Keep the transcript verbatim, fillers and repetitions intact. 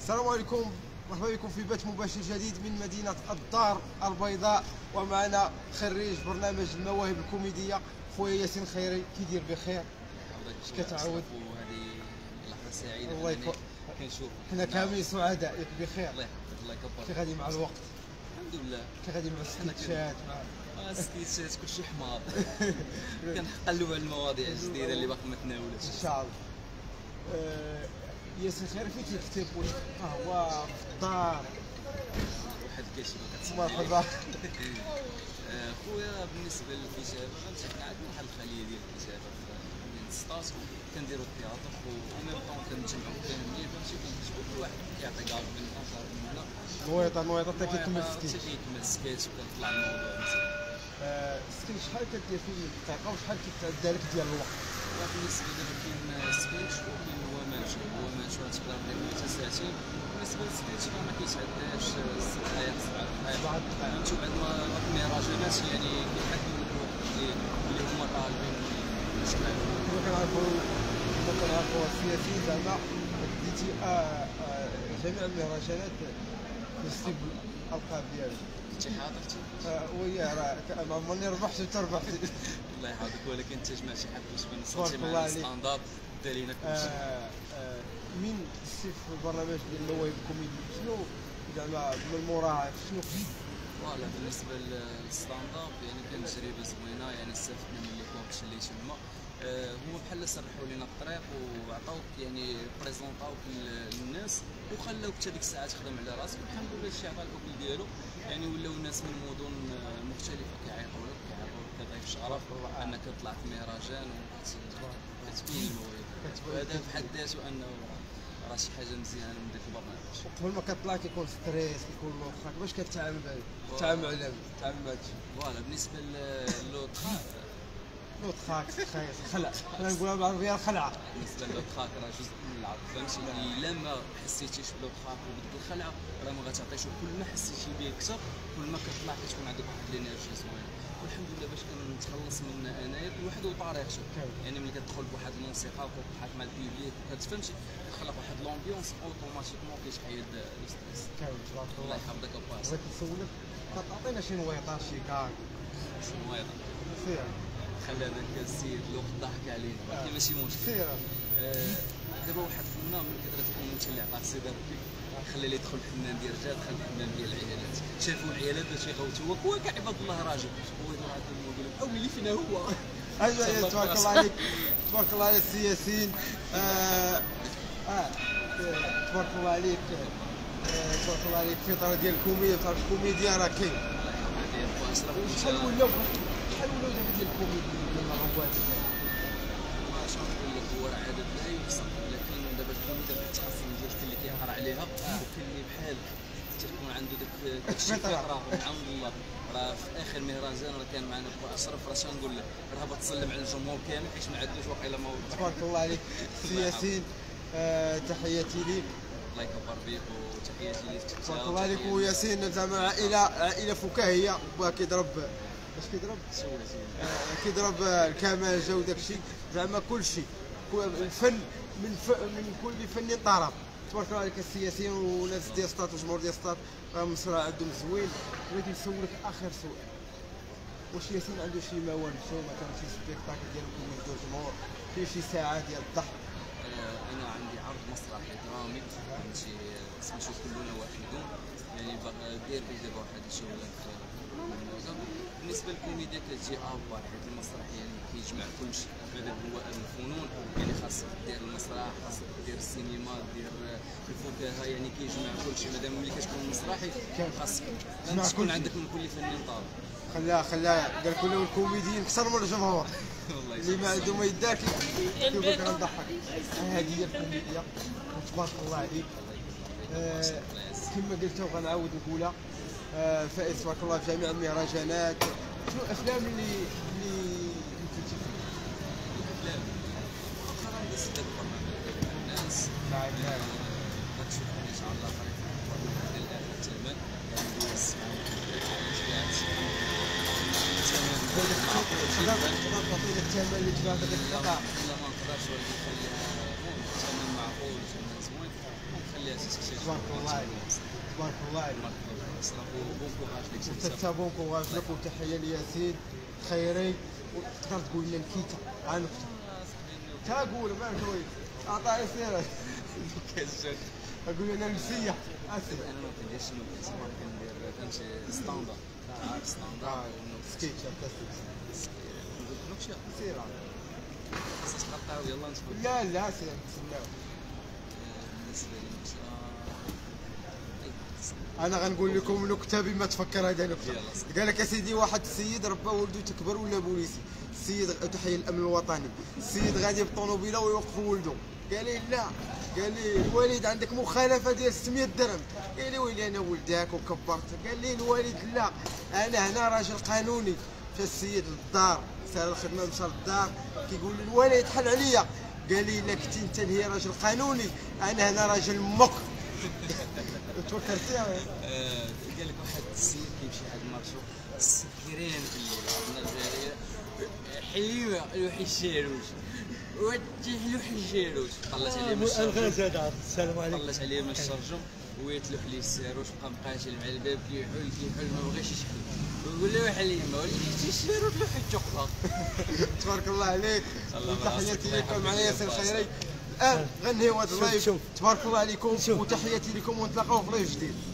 السلام عليكم، مرحبا بكم في بث مباشر جديد من مدينة الدار البيضاء، ومعنا خريج برنامج المواهب الكوميدية خويا ياسين خيري. كيدير بخير؟ اش كتعاود؟ وهذه لحظة سعيدة الله يكون كنشوف حنا كاملين سعداء. ياك بخير؟ الله يحفظك الله يكبرك. كي غادي مع الوقت؟ الحمد لله. كي غادي مع السكيتشات؟ مع السكيتشات كلشي حمار كنحقلوا على المواضيع الجديدة اللي باقي ما تناولاتش ان شاء الله. أه... ياسين خيري فين كيكتب؟ واش في القهوة، في الدار؟ واحد كيشبه كتسمى. مرحبا خويا. بالنسبة للكتابة عندنا واحد الخلية ديال الكتابة من ستاش، كنديرو التياتر وفي ميم طون كنجمعو كاملين، فهمتي كنكتبو كل واحد كيعطي كاع من هنا من هنا، نويطة نويطة حتى كيكمل السكيت حتى كيكمل السكيت وكنطلع الموضوع. السكيت شحال كدير فيه من الدقيقة وشحال كيتعدى لك ديال الوقت؟ بالنسبة لي كاين سكيتش وكاين هو ماشي هو ماشي تقدر دير حتى ساعتين. بالنسبة للسكيتش ما كيتعداش ست دقائق سبع دقائق بعد دقائق، انتو بعد ما المراجمات يعني كيحددوا لك الوقت اللي اللي هما طالبين باش كنعرفوا كما كنعرفوا كما كنعرفوا السياسيين زعما ديتي جميع المهرجانات نسيب الألقاب ديالك. كنتي حاضرتي؟ وياه راه ما عمرني ربحت وانت ربحتي. الله يحفظك. ولكن انت جمع شي حد باش ما نصرتي معنا الستاندارد دا لينا كلشي. من السيف في البرنامج ديال المواهب الكوميدي شنو زعما من المراعاة شنو؟ فوالا بالنسبة للستاندارد يعني كانت تجربة زوينة، يعني استفدنا من لي كورس اللي تما هما بحال سرحوا لينا الطريق وعطاوك يعني بريزونطاوك للناس وخلاوك حتى ديك الساعه تخدم على راسك. الحمد لله الشيء عطا الاكل ديالو، يعني ولاو الناس من مدن مختلفه كيعيطوا لك كيعيطوا لك كضيف شرف انك طلعت مهرجان وكتبين المواهب، وهذا بحد ذاته انه راه شي حاجه مزيانه من داك البرنامج. قبل ما كتطلع كيكون ستريس كيكون لوطخا، باش كتعامل معاه تعامل على تعامل مع هادشي؟ فوالا بالنسبه للوطخا لوطخاك خايس خلع، حنا نقولها بالعربية خلعة. بالنسبة لوطخاك راه جزء من العرض، فهمتي إلا ما حسيتيش بلوطخاك وبدك الخلعة راه ما غاتعطيش، وكل ما حسيتي به أكثر كل ما كتطلع كتكون عندك واحد الإنرجي زوينة. والحمد لله باش كنتخلص من أنايا كل واحد وطريقته، يعني ملي كتدخل بواحد الموسيقى وكتضحك مع البيبليك وكتفهمتي كتخلق واحد لومبيونس أوتوماتيكمون كيتحيد الستريس. تبارك الله. الله يحفظك أباس. بغيت نسولك تعطينا شي نويطة شي كاع؟ شي نويطة؟ سير. خلى هذاك السيد الوقت ضحك عليه، ولكن ماشي مشكل. دابا واحد الفنان من كثرة الكومنت اللي عطاك سي داربي خلى اللي يدخل الحمام ديال الرجال دخل الحمام ديال العيالات، شافوا العيالات باش يغوتوه هو كاع عباد الله راجل، هو راه كيقول لك أولي فينا هو. أيوا تبارك الله عليك تبارك الله على السي ياسين. آه تبارك الله عليك تبارك الله عليك الفطرة ديال الكوميديا، تعرف الكوميديا راه كاين. الله يحفظك. شحال ولاو شحال ولاو دابا ديال الكوميديا ديال الرواد ديالك؟ واش نقول لك هو راه عدد لا يوصف، لكن دابا الكوميديا كتحسن ديال الشيء اللي كيقرا عليها وكاين اللي بحال تيكون عنده داك الشيء كيقراه. عون الله راه في اخر مهرجان راه كان معنا بو اشرف، راه شنو نقول لك راه بتسلم على الجمهور كامل حيت ما عندوش واقيلا ما وضح. تبارك الله عليك سي ياسين، تحياتي ليك. الله يكبر بيك وتحياتي ليك. تبارك الله عليك وياسين زعما عائله عائله فكاهيه، با كيضرب باش كيضرب كيضرب الكمالجه وداك الشيء زعما كلشي الفن من ف... من كل فن طرب. تبارك الله عليك السياسيين وناس ديال ستات والجمهور ديال ستات راه مصر عندهم زوين. بغيت نسولك اخر سؤال، واش ياسين عنده شي موال مشهور مثلا شي سبيكتاكل ديالو كيمد الجمهور فيه شي ساعه ديال الضحك؟ انا عندي عرض مسرحي درامي فهمتي سميتو كلنا واحدون، يعني داير به دابا واحد الشغل خير. بالنسبه للكوميديا كتجي اب واحد المسرحيه اللي كيجمع كلشي، هذا هو الفنون، يعني خاصك دير المسرح خاصك دير السينما دير الفكاهه، يعني كيجمع كلشي. مادام ملي كتكون مسرحي خاصك تكون عندك من كل فنان طالب. خلاها خلاها قال كلهم الكوميديين اكثر من الجمهور اللي ما عندهم ما يدار كيقول لك غنضحك. هذه هي الكوميديا. تبارك الله عليك. كما قلت وغنعاود نقولها، فائز تبارك الله في جميع المهرجانات. شنو الافلام اللي اللي مثلتي فيها؟ الافلام مؤخرا دازت داك البرنامج مع الناس مع الناس غتشوفوا ان شاء الله قريبا البرنامج ديال الثمن يعني الناس تبارك الله عليك. وانت بون كوراج لك وتحيه لياسين خيري. وتقدر تقول لنا الكيتا عنقته تا قول ما نقول اعطاني سيره كازاك اقول انا مسيه اسف انا ما كنديرش ما كندير كنمشي ستاندر ستاندر سكيت تاع نمشي سيره خاصك تقطعوا يلاه نتفاهم لا لا سير نتسناو بالنسبه لي انا غنقول لكم لو كتابي ما تفكر هذا لو كتاب قال لك اسيدي واحد السيد ربى ولده تكبر ولا بوليسي السيد تحيه الامن الوطني السيد غادي بالطونوبيله ويوقف ولده قال لي لا قال لي الوالد عندك مخالفه ديال ستمية درهم قال لي ويلي انا ولدك وكبرت قال لي الوالد لا انا هنا راجل قانوني مشى السيد للدار سال الخدمه مشى للدار كيقول لي الوالد حل عليا قال لي لا كنتي انت هي راجل قانوني انا هنا راجل مك توكلتي عليه قال لك واحد السيد كيمشي عند مرتو السكران في الليل عندنا الجاريه حليوه لوحي الشاروش ودي لوحي الشاروش طلعت عليه من الشرجم السلام عليكم طلعت عليه من الشرجم ويتلوح ليه الساروش بقى مقاتل مع الباب كيحول كيحول ما بغاش يشحل ويقول له حليمه وليتي الساروش لوحي تقضى تبارك الله عليك تحياتي لكم على ياسين خيري. الان غنهيو هذا اللايف تبارك الله عليكم وتحياتي لكم ونتلاقاو في لايف جديد.